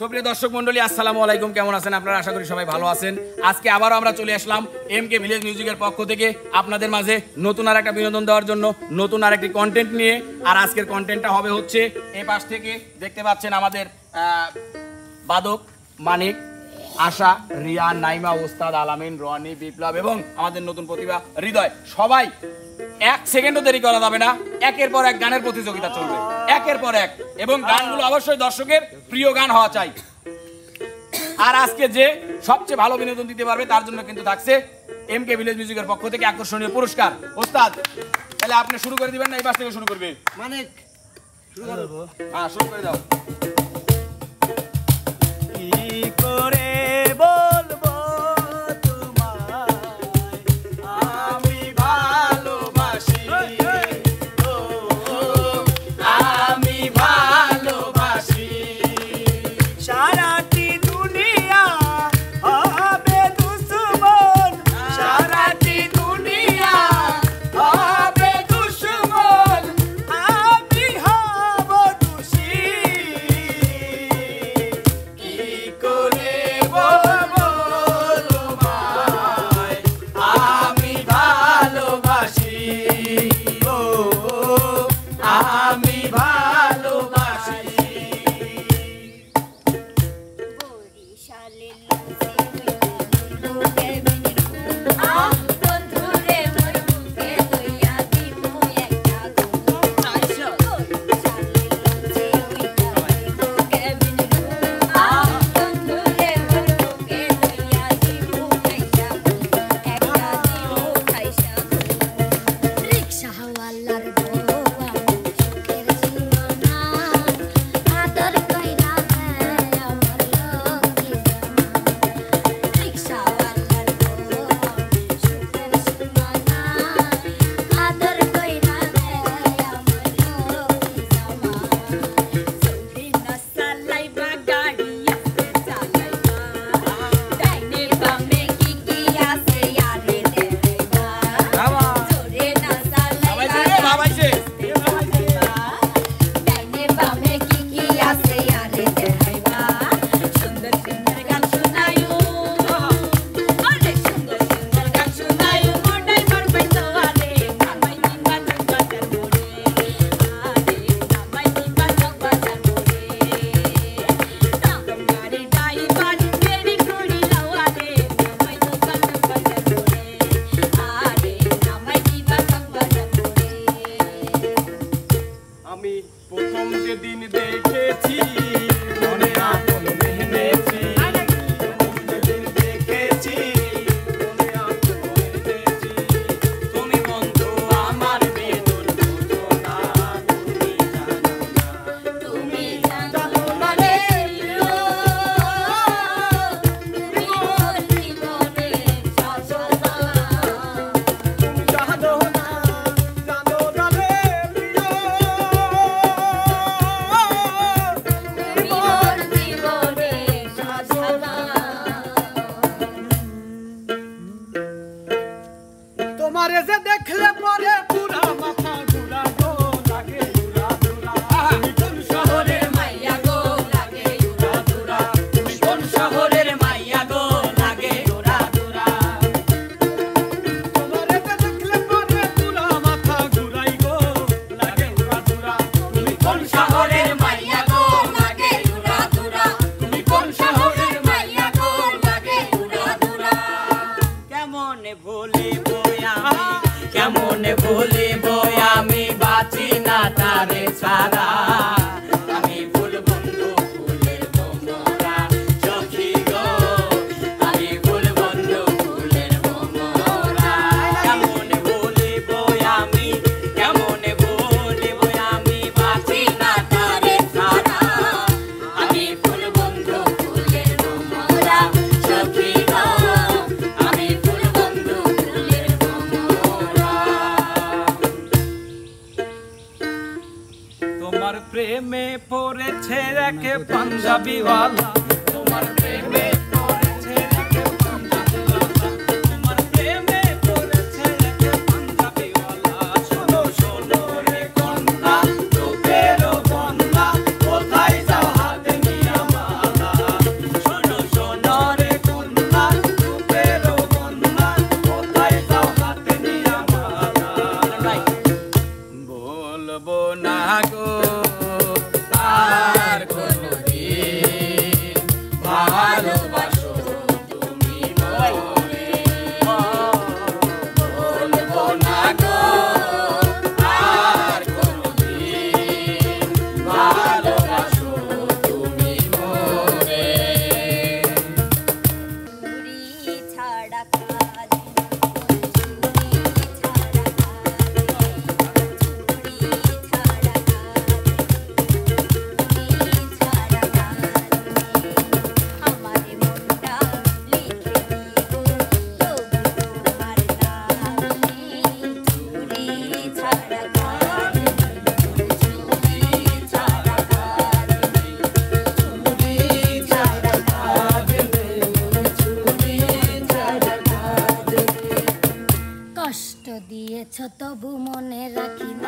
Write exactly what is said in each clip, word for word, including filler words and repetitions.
সুপ্রিয় দর্শক মন্ডলী, আসসালামু আলাইকুম। কেমন আছেন আপনারা? আশা করি সবাই ভালো আছেন। আজকে আবারও আমরা চলে আসলাম এম কে ভিলেজ মিউজিকের পক্ষ থেকে আপনাদের মাঝে নতুন আর একটা বিনোদন দেওয়ার জন্য, নতুন আর একটি কন্টেন্ট নিয়ে। আর আজকের কন্টেন্টটা হবে হচ্ছে এ পাশ থেকে দেখতে পাচ্ছেন আমাদের বাদক মানিক, আশা, রিয়ান, নাইমা, ওস্তাদ, আলামিন, রনি, বিপ্লব এবং আমাদের নতুন প্রতিভা হৃদয়। সবাই এক সেকেন্ডও দেরি করা যাবে না, একের পর এক গানের প্রতিযোগিতা চলবে, একের পর এক। এবং গানগুলো অবশ্যই দর্শকের প্রিয় গান হওয়া চাই। আর আজকে যে সবচেয়ে ভালো বিনোদন দিতে পারবে তার জন্য কিন্তু থাকছে এম কে ভিলেজ মিউজিকের পক্ষ থেকে আকর্ষণীয় পুরস্কার। ওস্তাদ, তাহলে আপনি শুরু করে দিবেন না এই পাশ থেকে শুরু করবে? মানে শুরু করব। হ্যাঁ, শুরু করে দাও। ছেড়েকে পাঞ্জাবিওয়ালা তোমার প্রেমে তবু মনে রাখিনি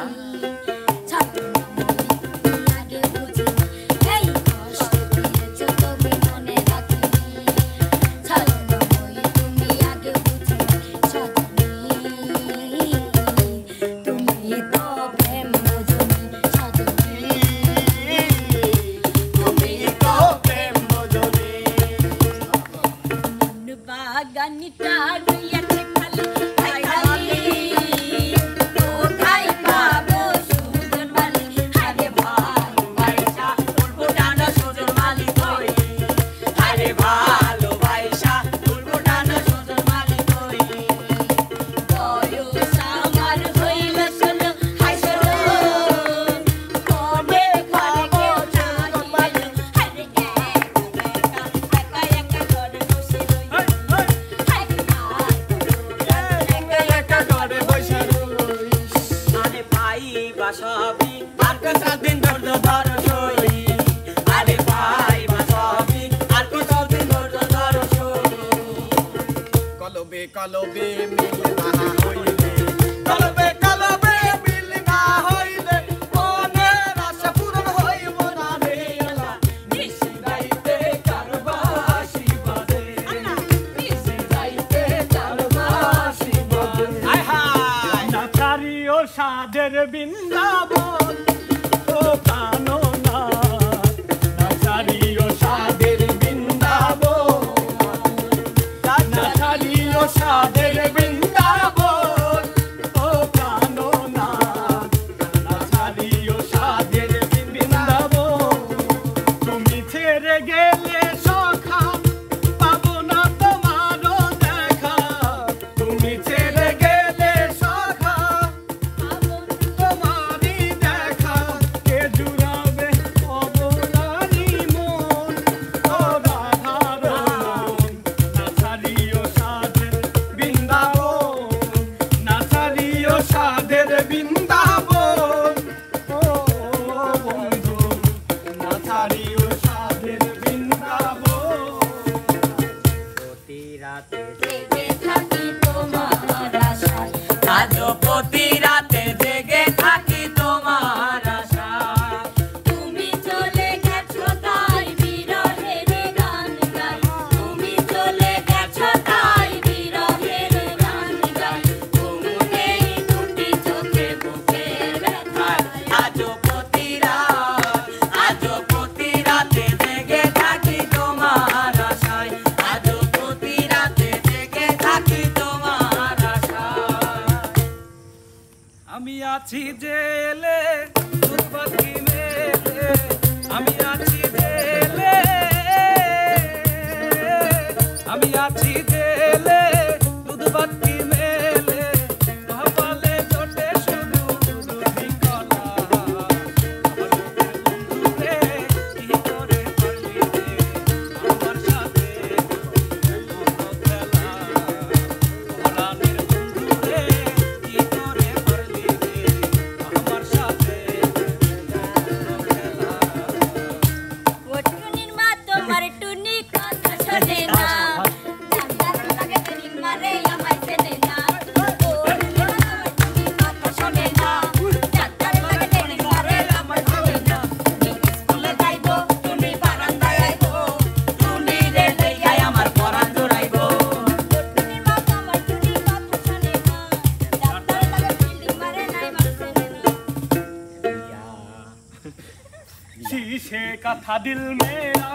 से कथा दिल मेरा,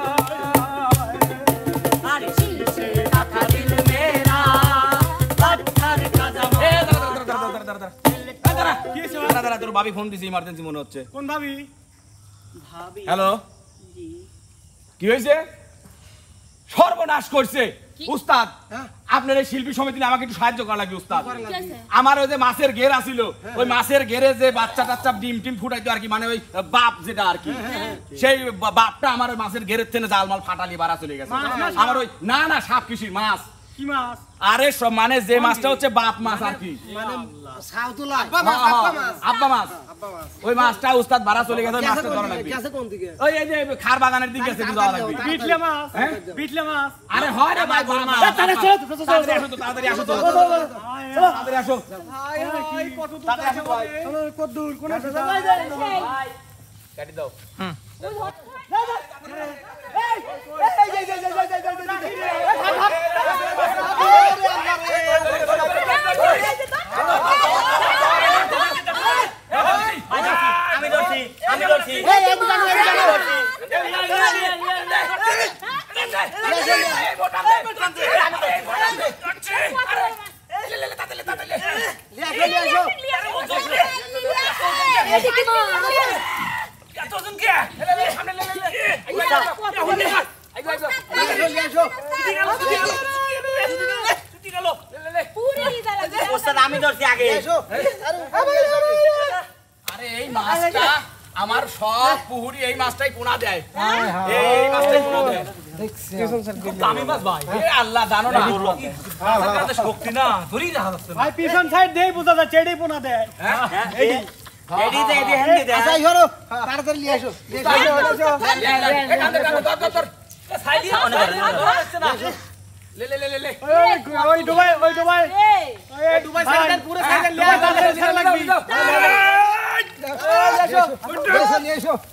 अरे दिल से कथा दिल मेरा, पत्थर का जमाना। ए दर दर दर दर दर दर दर কি হইছে? দর দর তোর ভাবি ফোন দিছে, ইমার্জেন্সি মনে হচ্ছে। কোন ভাবি? ভাবি হ্যালো জি। কি হইছে? সর্বনাশ করছে উস্তাদ। আপনার এই শিল্পী সমিতি আমাকে একটু সাহায্য করা লাগবে উস্তাদ। আমার ওই যে মাছের ঘের আছিল, ওই মাছের ঘেরে যে বাচ্চা টাচ্চা ডিম টিম ফুটাইতো আর কি, মানে ওই বাপ যেটা আর কি, সেই বাপটা আমার ওই মাছের ঘেরের থেকে জালমাল ফাটালি বাড়া চলে গেছে। আমার ওই না না সাপ কৃষির মাছ। কি মাছ? আরে সব মানে যে মাছটা হচ্ছে বাপ মাছ আর কি, মানে সাউদুলা আব্বা মাছ। ওই মাছটা উস্তাদ বাড়া চলে গেছে। মাছটা ধরা লাগবে। কাছে কোন দিকে? ওই এই যে খার বাগানের দিকে আছে, ধরা লাগবে। পিটলে মাছ, পিটলে মাছ। আরে হয় রে ভাই বড় মাছ। তাড়াতাড়ি চল, তাড়াতাড়ি আসো, তাড়াতাড়ি আসো, তাড়াতাড়ি আসো। হাই হাই কত দূর, তাড়াতাড়ি আসো ভাই। কত দূর কোন আছে? ভাই কাটি দাও। হুম দাও দাও। এই এই এই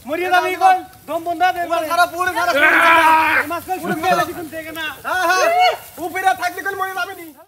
মরিয়া দাবি কল দম বন্ধ দে সারা পুরো সারা মাস কল পুরো মেলা দিন থেকে না। হ্যাঁ হ্যাঁ উপরে থাকলে কল মরিয়া দাবি নি।